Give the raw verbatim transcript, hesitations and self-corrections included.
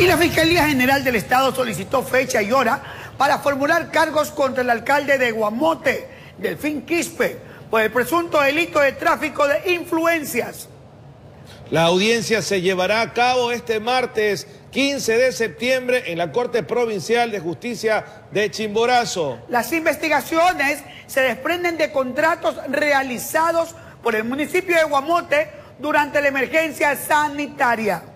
y la Fiscalía General del Estado solicitó fecha y hora para formular cargos contra el alcalde de Guamote, Delfín Quishpe, por el presunto delito de tráfico de influencias. La audiencia se llevará a cabo este martes quince de septiembre en la Corte Provincial de Justicia de Chimborazo. Las investigaciones se desprenden de contratos realizados por el municipio de Guamote durante la emergencia sanitaria.